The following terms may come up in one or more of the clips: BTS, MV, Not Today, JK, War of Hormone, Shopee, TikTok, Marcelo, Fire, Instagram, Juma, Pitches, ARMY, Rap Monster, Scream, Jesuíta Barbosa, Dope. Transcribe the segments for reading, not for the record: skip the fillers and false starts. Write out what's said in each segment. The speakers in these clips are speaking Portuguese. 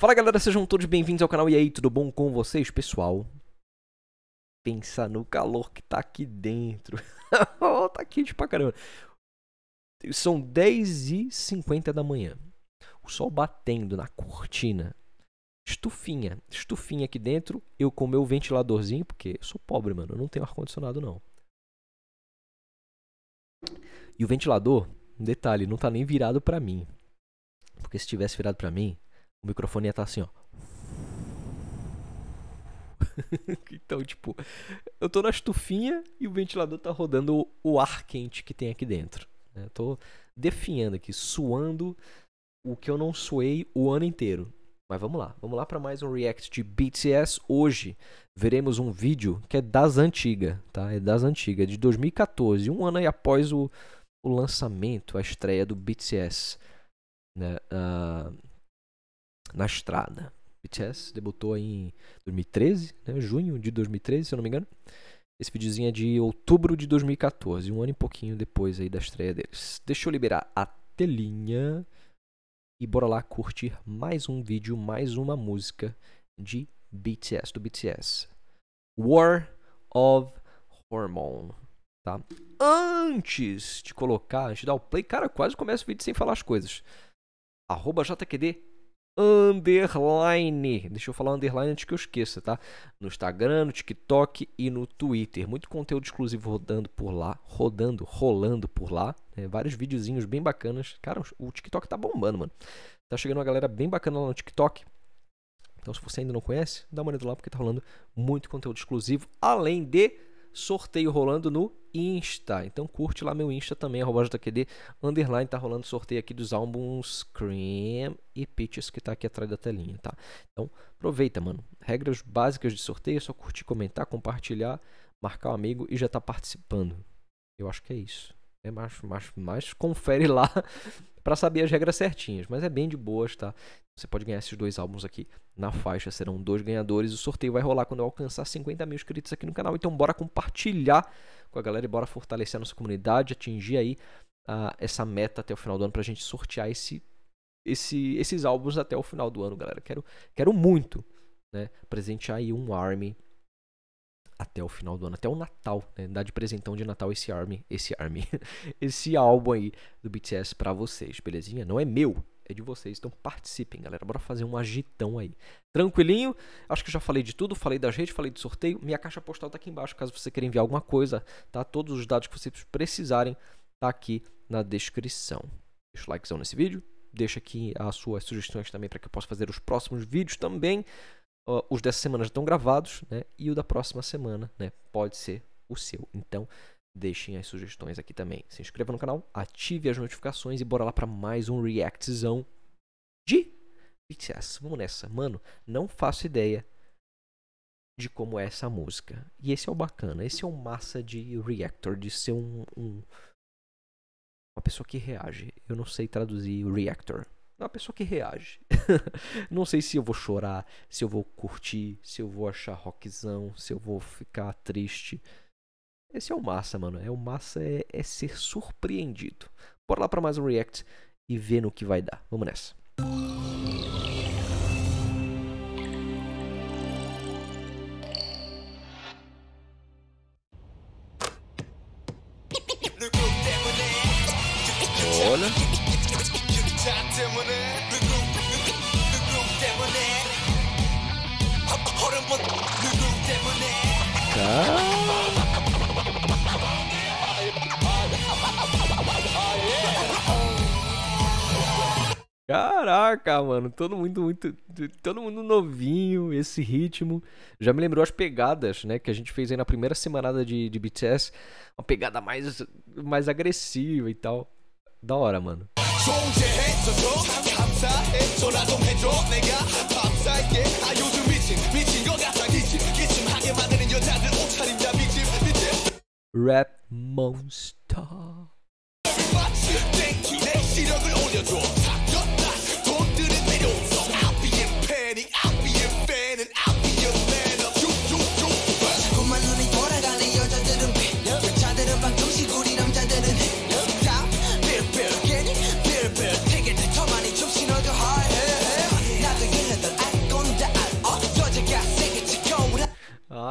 Fala galera, sejam todos bem-vindos ao canal. E aí, tudo bom com vocês, pessoal? Pensa no calor que tá aqui dentro. Tá quente pra caramba. São 10h50 da manhã. O sol batendo na cortina. Estufinha, estufinha aqui dentro. Eu com meu ventiladorzinho, porque eu sou pobre, mano. Eu não tenho ar-condicionado, não. E o ventilador, um detalhe, não tá nem virado pra mim. Porque se tivesse virado pra mim, o microfone ia estar assim, ó. Então, tipo, eu tô na estufinha e o ventilador tá rodando o ar quente que tem aqui dentro. Né? Tô definhando aqui, suando o que eu não suei o ano inteiro. Mas vamos lá pra mais um react de BTS. Hoje veremos um vídeo que é das antigas, tá? É das antigas, de 2014, um ano aí após o lançamento, a estreia do BTS. Né? Na estrada. BTS debutou em 2013, né? Junho de 2013, se eu não me engano. Esse videozinho é de outubro de 2014, um ano e pouquinho depois aí da estreia deles. Deixa eu liberar a telinha e bora lá curtir mais um vídeo, mais uma música de BTS, do BTS. War of Hormone, tá? Antes de colocar, antes de dar o play, cara, quase começa o vídeo sem falar as coisas. @JQD _ Deixa eu falar underline antes que eu esqueça, tá? No Instagram, no TikTok e no Twitter. Muito conteúdo exclusivo rodando por lá. Rolando por lá. Né? Vários videozinhos bem bacanas. Cara, o TikTok tá bombando, mano. Tá chegando uma galera bem bacana lá no TikTok. Então, se você ainda não conhece, dá uma olhada lá porque tá rolando muito conteúdo exclusivo. Além de sorteio rolando no Insta. Então, curte lá meu Insta também, @JQD _. Tá rolando sorteio aqui dos álbuns Scream e Pitches, que tá aqui atrás da telinha, tá? Então, aproveita, mano. Regras básicas de sorteio, é só curtir, comentar, compartilhar, marcar um amigo e já tá participando. Eu acho que é isso. É mais confere lá pra saber as regras certinhas. Mas é bem de boas, tá? Você pode ganhar esses dois álbuns aqui na faixa. Serão 2 ganhadores. O sorteio vai rolar quando eu alcançar 50.000 inscritos aqui no canal. Então bora compartilhar com a galera e bora fortalecer a nossa comunidade. Atingir aí essa meta até o final do ano pra gente sortear esses álbuns até o final do ano, galera. Quero muito, né, presentear aí um ARMY até o final do ano, até o Natal, né? Dar de presentão de Natal esse álbum aí do BTS pra vocês, belezinha? Não é meu, é de vocês, então participem, galera. Bora fazer um agitão aí. Tranquilinho? Acho que já falei de tudo, falei das redes, falei do sorteio. Minha caixa postal tá aqui embaixo, caso você queira enviar alguma coisa, tá? Todos os dados que vocês precisarem tá aqui na descrição. Deixa o likezão nesse vídeo, deixa aqui as suas sugestões também para que eu possa fazer os próximos vídeos também. Os dessa semana já estão gravados, né? E o da próxima semana, né? Pode ser o seu. Então, deixem as sugestões aqui também. Se inscreva no canal, ative as notificações e bora lá para mais um reactzão de BTS. Vamos nessa. Mano, não faço ideia de como é essa música. E esse é o bacana. Esse é o massa de reactor, de ser uma pessoa que reage. Eu não sei traduzir reactor. É uma pessoa que reage. Não sei se eu vou chorar, se eu vou curtir, se eu vou achar rockzão, se eu vou ficar triste. Esse é o massa, mano. É o massa é ser surpreendido. Bora lá pra mais um react e ver no que vai dar. Vamos nessa. Olha. Caraca, mano, todo mundo novinho, esse ritmo. Já me lembrou as pegadas, né, que a gente fez aí na primeira semanada de BTS. Uma pegada mais agressiva e tal. Da hora, mano. Rap Monster.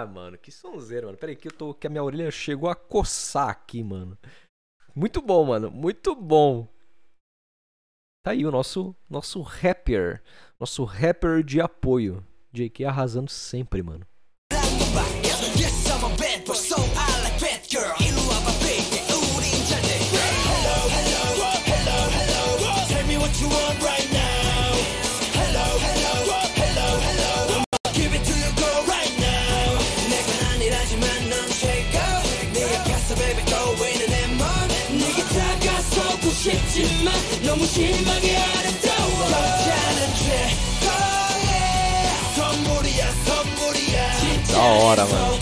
Ah, mano, que sonzeiro, mano. Peraí que eu tô... Que a minha orelha chegou a coçar aqui, mano. Muito bom, mano. Muito bom. Tá aí o nosso rapper. Nosso rapper de apoio. JK arrasando sempre, mano. Da hora, mano.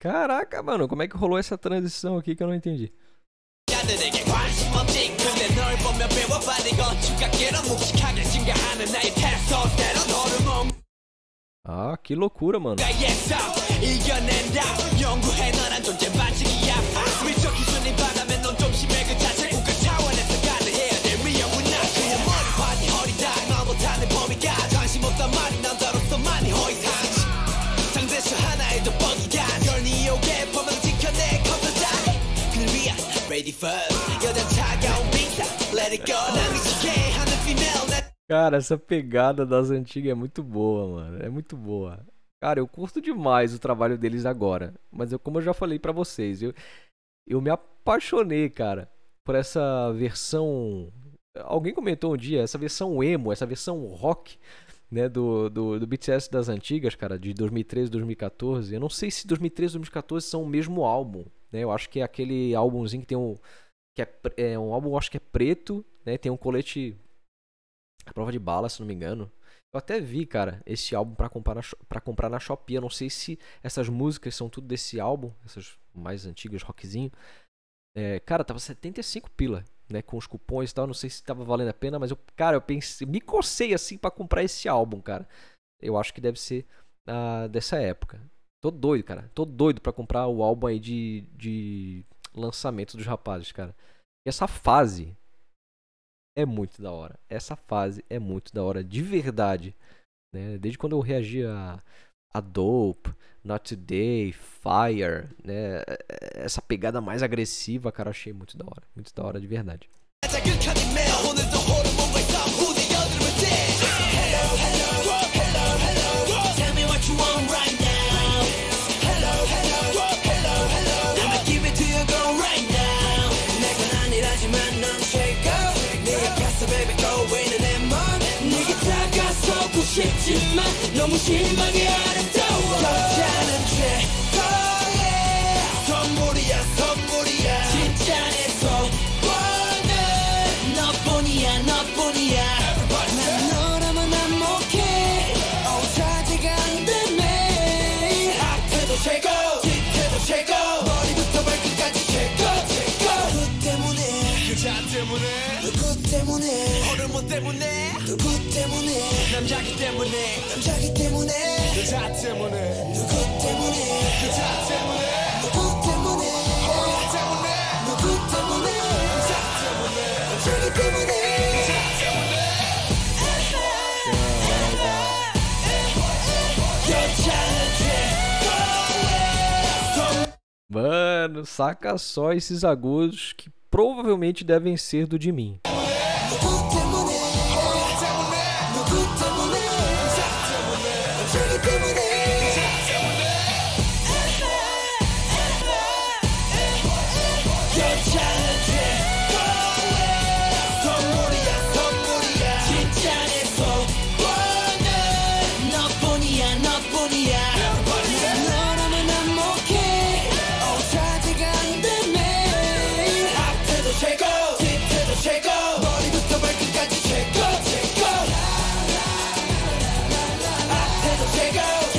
Caraca, mano, como é que rolou essa transição aqui que eu não entendi? Ah, que loucura, mano. Cara, essa pegada das antigas é muito boa, mano. É muito boa. Cara, eu curto demais o trabalho deles agora. Mas eu, como eu já falei pra vocês, eu me apaixonei, cara, por essa versão... Alguém comentou um dia, essa versão emo, essa versão rock, né, do BTS das antigas, cara, de 2013, 2014. Eu não sei se 2013 e 2014 são o mesmo álbum. Né, eu acho que é aquele álbumzinho que tem um... Que é um álbum, acho que é preto, né? Tem um colete à prova de bala, se não me engano. Eu até vi, cara, esse álbum pra comprar na Shopee. Eu não sei se essas músicas são tudo desse álbum. Essas mais antigas, rockzinho. É, cara, tava 75 pila, né? Com os cupons e tal. Não sei se tava valendo a pena, mas eu, cara, eu pensei... Me cocei, assim, pra comprar esse álbum, cara. Eu acho que deve ser dessa época. Tô doido, cara. Tô doido pra comprar o álbum aí de lançamento dos rapazes, cara. E essa fase é muito da hora. Essa fase é muito da hora, de verdade. Né? Desde quando eu reagi a Dope, Not Today, Fire, né? Essa pegada mais agressiva, cara, achei muito da hora. Muito da hora, de verdade. Mano, saca só esses agudos que provavelmente devem ser do de mim.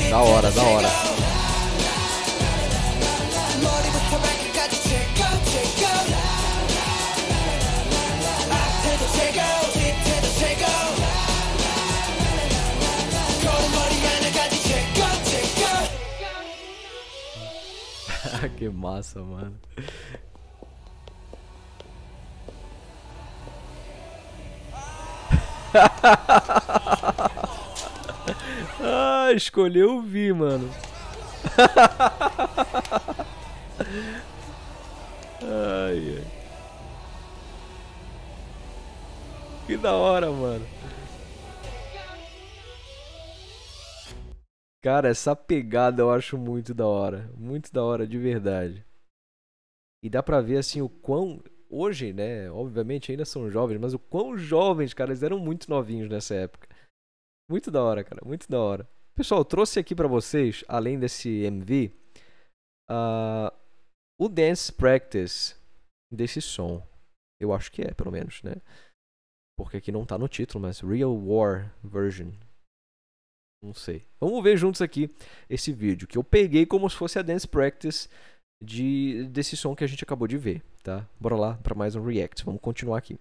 Da hora, da hora. Que massa, mano. Ah, escolheu ouvir, mano. Ai, ai. Que da hora, mano. Cara, essa pegada eu acho muito da hora. Muito da hora, de verdade. E dá pra ver, assim, o quão... Hoje, né, obviamente ainda são jovens, mas o quão jovens, cara, eles eram muito novinhos nessa época. Muito da hora, cara, muito da hora. Pessoal, eu trouxe aqui pra vocês, além desse MV, o Dance Practice desse som. Eu acho que é, pelo menos, né? Porque aqui não tá no título, mas Real War Version. Não sei. Vamos ver juntos aqui esse vídeo, que eu peguei como se fosse a Dance Practice desse som que a gente acabou de ver, tá? Bora lá para mais um react. Vamos continuar aqui.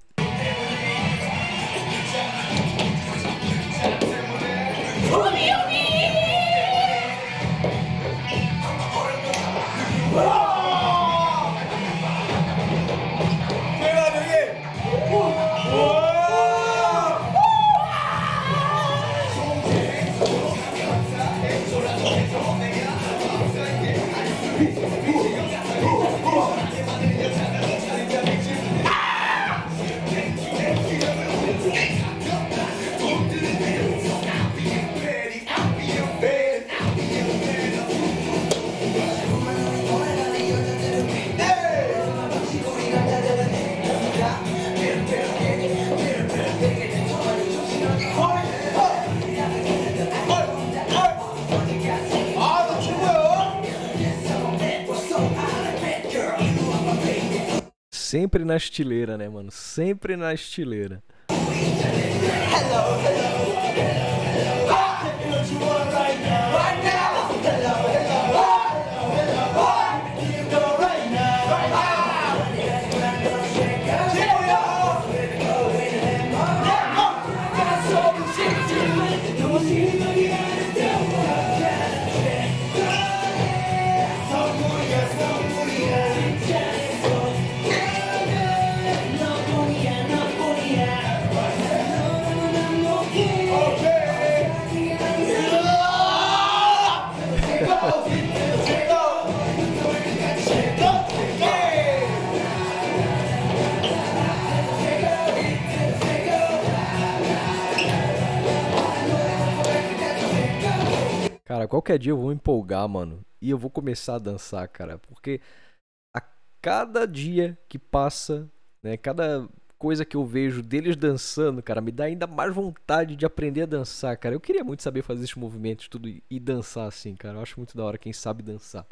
Sempre na estileira, né, mano? Sempre na estileira. Cara, qualquer dia eu vou me empolgar, mano. E eu vou começar a dançar, cara. Porque a cada dia que passa, né? Cada coisa que eu vejo deles dançando, cara, me dá ainda mais vontade de aprender a dançar, cara. Eu queria muito saber fazer esses movimentos tudo e dançar assim, cara. Eu acho muito da hora quem sabe dançar.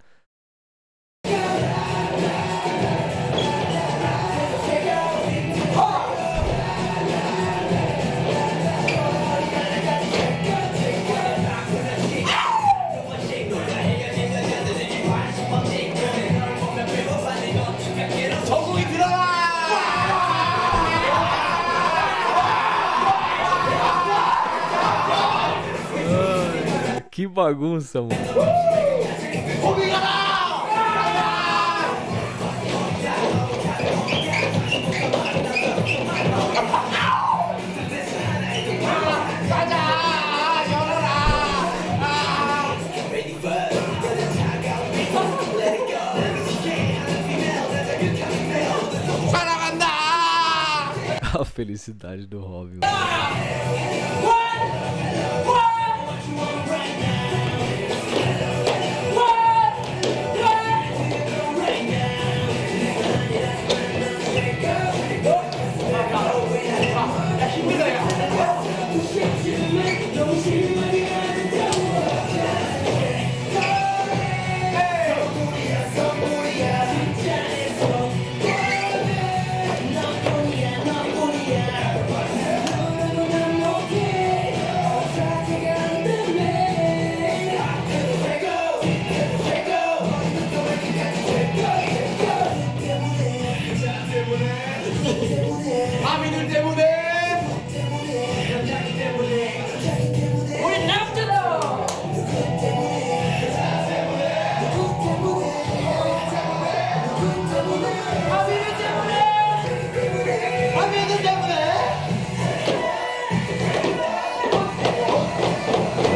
Que bagunça, mano. A felicidade do Robin.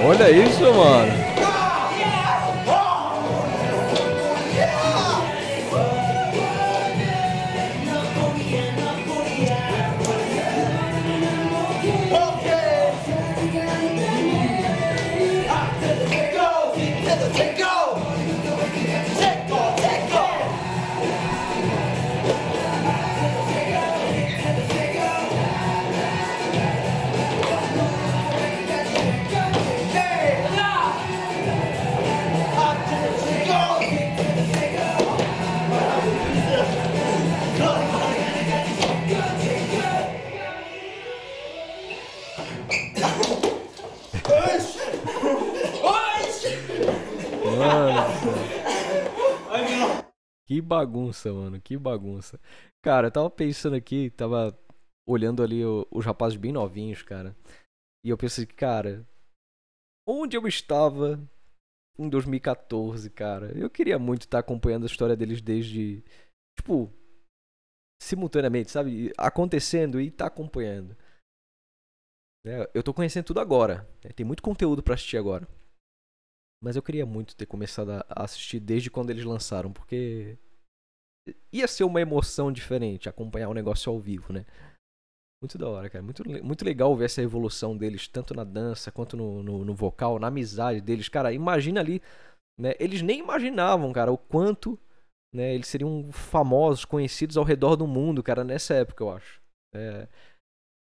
Olha isso, mano. Que bagunça, mano, que bagunça. Cara, eu tava pensando aqui, tava olhando ali os rapazes bem novinhos, cara. E eu pensei, cara, onde eu estava em 2014, cara? Eu queria muito estar acompanhando a história deles desde, tipo, simultaneamente, sabe? Acontecendo e tá acompanhando. Né? Eu tô conhecendo tudo agora, né? Tem muito conteúdo pra assistir agora. Mas eu queria muito ter começado a assistir desde quando eles lançaram, porque ia ser uma emoção diferente acompanhar o negócio ao vivo, né? Muito da hora, cara. Muito legal ver essa evolução deles, tanto na dança quanto no vocal, na amizade deles. Cara, imagina ali, né? Eles nem imaginavam, cara, o quanto, né, eles seriam famosos, conhecidos ao redor do mundo, cara, nessa época, eu acho.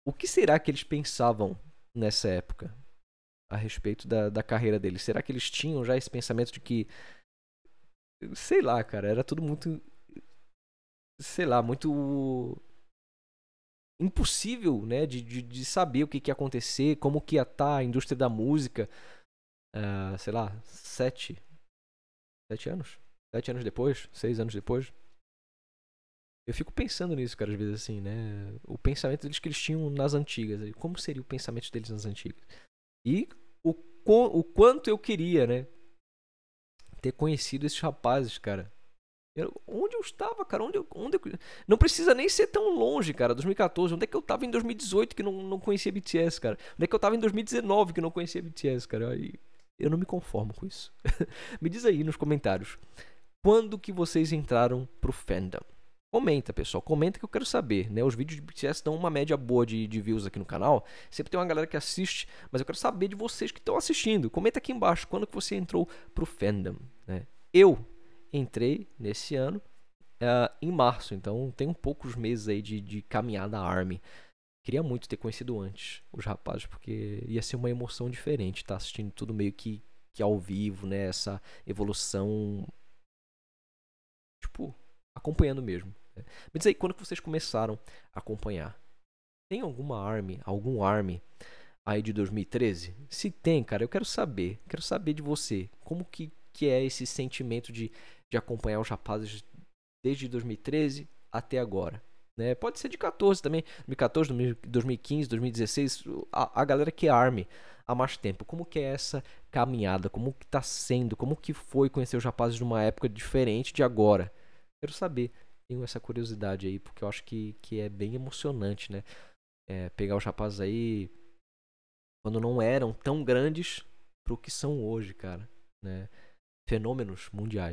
O que será que eles pensavam nessa época? A respeito da carreira deles. Será que eles tinham já esse pensamento de que... Sei lá, cara. Era tudo muito... Sei lá, muito... Impossível, né? De saber o que ia acontecer. Como que ia estar a indústria da música. Sei lá, 7 anos? 7 anos depois? 6 anos depois? Eu fico pensando nisso, cara, às vezes assim, né? O pensamento deles que eles tinham nas antigas. Como seria o pensamento deles nas antigas? E o quanto eu queria, né? Ter conhecido esses rapazes, cara. Onde eu estava, cara? Não precisa nem ser tão longe, cara. 2014. Onde é que eu estava em 2018 que não conhecia BTS, cara? Onde é que eu estava em 2019 que não conhecia BTS, cara? Eu não me conformo com isso. Me diz aí nos comentários. Quando que vocês entraram pro fandom? Comenta, pessoal, comenta que eu quero saber, né? Os vídeos de BTS dão uma média boa de views aqui no canal. Sempre tem uma galera que assiste, mas eu quero saber de vocês que estão assistindo. Comenta aqui embaixo quando que você entrou pro fandom, né? Eu entrei nesse ano em março, então tem poucos meses aí de caminhada na ARMY. Queria muito ter conhecido antes os rapazes, porque ia ser uma emoção diferente estar assistindo tudo meio que ao vivo, né? Essa evolução, tipo, acompanhando mesmo. Me diz aí, quando que vocês começaram a acompanhar? Tem algum ARMY aí de 2013? Se tem, cara, eu quero saber de você. Como que é esse sentimento de acompanhar os rapazes desde 2013 até agora? Né? Pode ser de 14 também, 2014, 2015, 2016, a galera que é ARMY há mais tempo. Como que é essa caminhada? Como que tá sendo? Como que foi conhecer os rapazes numa época diferente de agora? Quero saber. Tenho essa curiosidade aí, porque eu acho que é bem emocionante, né? Pegar os rapazes aí quando não eram tão grandes pro que são hoje, cara, né? Fenômenos mundial.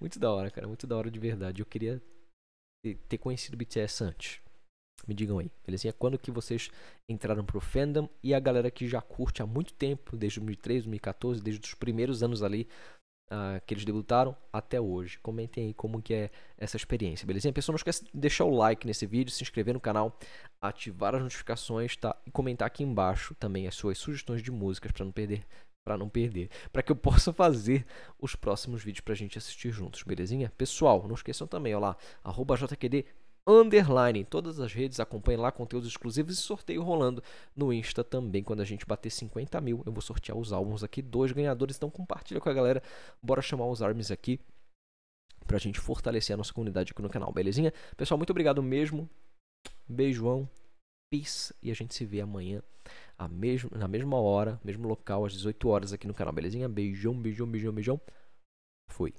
Muito da hora, cara, muito da hora de verdade. Eu queria ter conhecido o BTS antes. Me digam aí, belezinha? Quando que vocês entraram pro fandom? E a galera que já curte há muito tempo, desde 2013, 2014, desde os primeiros anos ali que eles debutaram até hoje. Comentem aí como que é essa experiência, beleza? Pessoal, não esquece de deixar o like nesse vídeo, se inscrever no canal, ativar as notificações, tá? E comentar aqui embaixo também as suas sugestões de músicas para não perder, para que eu possa fazer os próximos vídeos pra gente assistir juntos, belezinha? Pessoal, não esqueçam também, ó lá, @jqd_, em todas as redes, acompanhem lá conteúdos exclusivos e sorteio rolando no Insta também. Quando a gente bater 50 mil, eu vou sortear os álbuns aqui, 2 ganhadores, então compartilha com a galera, bora chamar os ARMYs aqui pra gente fortalecer a nossa comunidade aqui no canal, belezinha? Pessoal, muito obrigado mesmo, beijão, peace, e a gente se vê amanhã na mesma hora, mesmo local, às 18 horas aqui no canal, belezinha? Beijão, beijão, beijão, beijão, fui.